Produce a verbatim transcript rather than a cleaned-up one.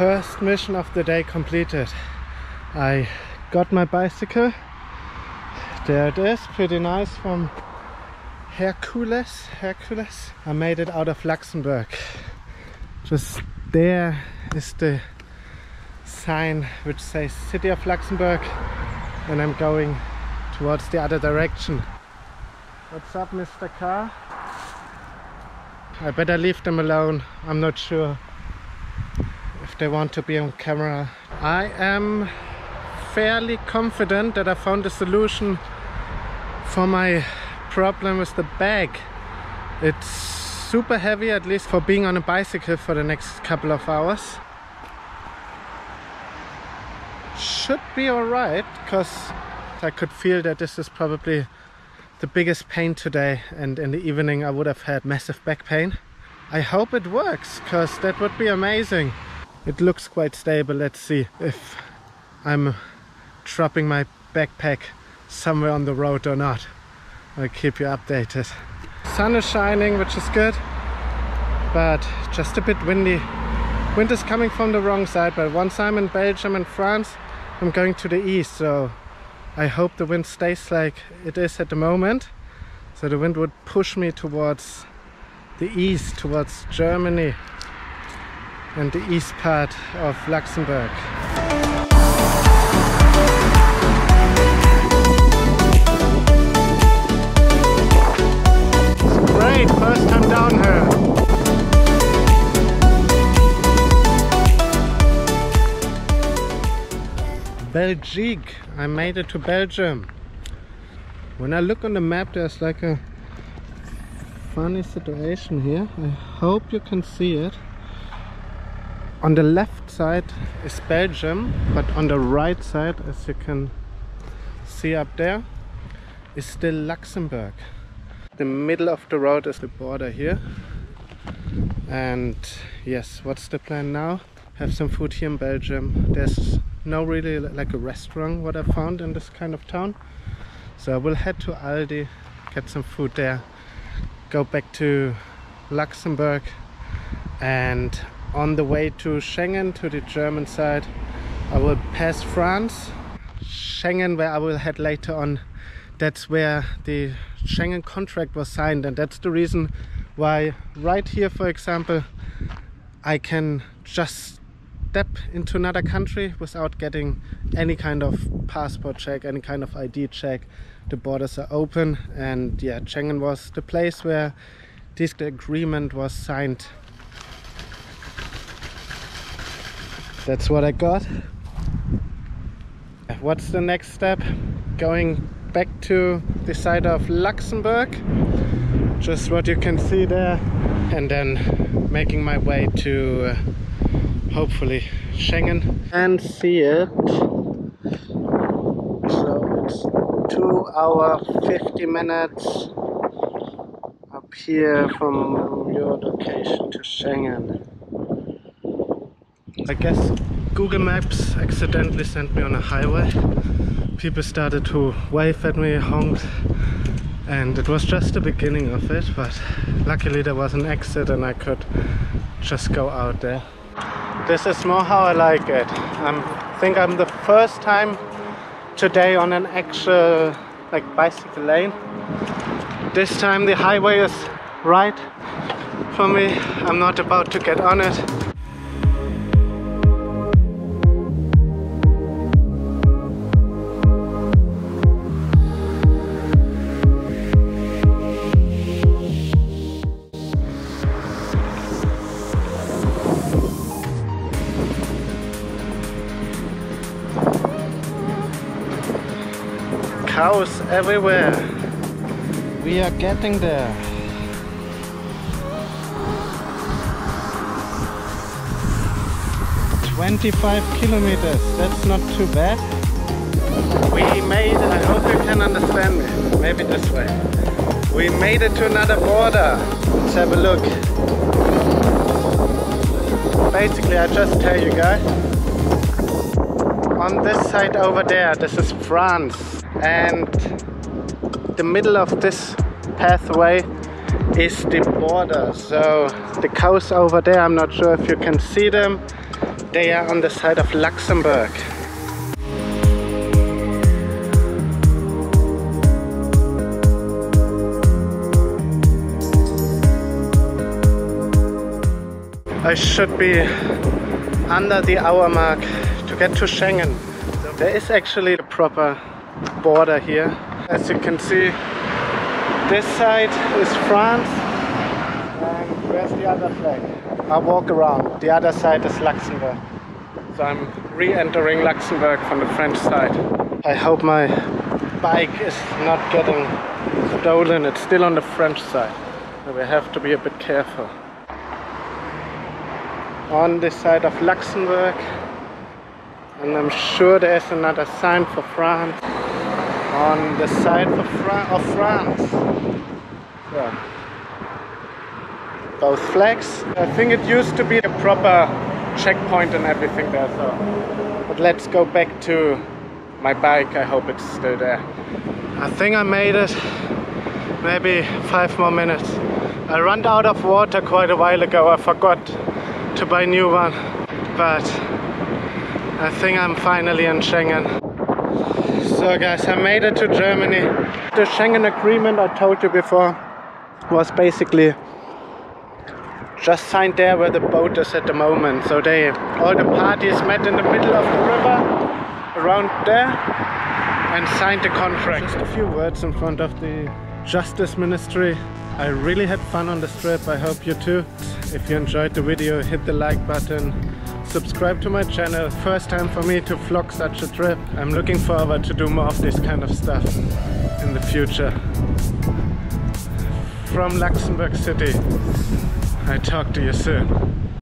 first mission of the day completed. I got my bicycle. There it is, pretty nice, from Hercules. Hercules. I made it out of Luxembourg. Just there is the sign which says City of Luxembourg, and I'm going towards the other direction. What's up, Mister Car? I better leave them alone. I'm not sure if they want to be on camera. I am fairly confident that I found a solution for my problem with the bag. It's super heavy, at least for being on a bicycle for the next couple of hours. Should be alright, because I could feel that this is probably the biggest pain today, and in the evening I would have had massive back pain. I hope it works, because that would be amazing. It looks quite stable. Let's see if I'm dropping my backpack somewhere on the road or not. I'll keep you updated. Sun is shining, which is good, but just a bit windy. Wind is coming from the wrong side, but once I'm in Belgium and France, I'm going to the east, so I hope the wind stays like it is at the moment. So the wind would push me towards the east, towards Germany and the east part of Luxembourg. It's great, first time down here. Belgique. I made it to Belgium. When I look on the map, there's like a funny situation here. I hope you can see it. On the left side is Belgium, but on the right side, as you can see up there, is still Luxembourg. The middle of the road is the border here. And yes, what's the plan now? Have some food here in Belgium. There's no really like a restaurant what I found in this kind of town, so I will head to Aldi, get some food there, go back to Luxembourg, and on the way to Schengen, to the German side, I will pass France. Schengen, where I will head later on, that's where the Schengen contract was signed, and that's the reason why right here, for example, I can just step into another country without getting any kind of passport check, any kind of I D check. The borders are open, and yeah, Schengen was the place where this agreement was signed. That's what I got. What's the next step? Going back to the side of Luxembourg, just what you can see there, and then making my way to uh, hopefully Schengen. And see it. So it's two hour fifty minutes up here from your location to Schengen. I guess Google Maps accidentally sent me on a highway. People started to wave at me, honked, and it was just the beginning of it, but luckily there was an exit and I could just go out there. This is more how I like it. I think I'm the first time today on an actual like bicycle lane. This time the highway is right for me. I'm not about to get on it. Cows everywhere. We are getting there. twenty-five kilometers, that's not too bad. We made, I hope you can understand me, maybe this way. We made it to another border. Let's have a look. Basically, I just tell you guys. On this side over there, this is France. And the middle of this pathway is the border. So the cows over there, I'm not sure if you can see them, They are on the side of Luxembourg. I should be under the hour mark to get to Schengen. There is actually a proper border here. As you can see, this side is France, and where's the other flag? I walk around. The other side is Luxembourg. So I'm re-entering Luxembourg from the French side. I hope my bike is not getting stolen. It's still on the French side, so we have to be a bit careful. On this side of Luxembourg, and I'm sure there's another sign for France. On the side of, Fra of France. Yeah. Both flags. I think it used to be a proper checkpoint and everything there. So, but let's go back to my bike. I hope it's still there. I think I made it. Maybe five more minutes. I ran out of water quite a while ago. I forgot to buy a new one. But I think I'm finally in Schengen. So guys, I made it to Germany. The Schengen agreement I told you before was basically just signed there where the boat is at the moment. So they, all the parties met in the middle of the river, around there, and signed the contract. Just a few words in front of the Justice Ministry. I really had fun on this trip, I hope you too. If you enjoyed the video, hit the like button. Subscribe to my channel. First time for me to vlog such a trip. I'm looking forward to do more of this kind of stuff in the future. From Luxembourg City, I talk to you soon.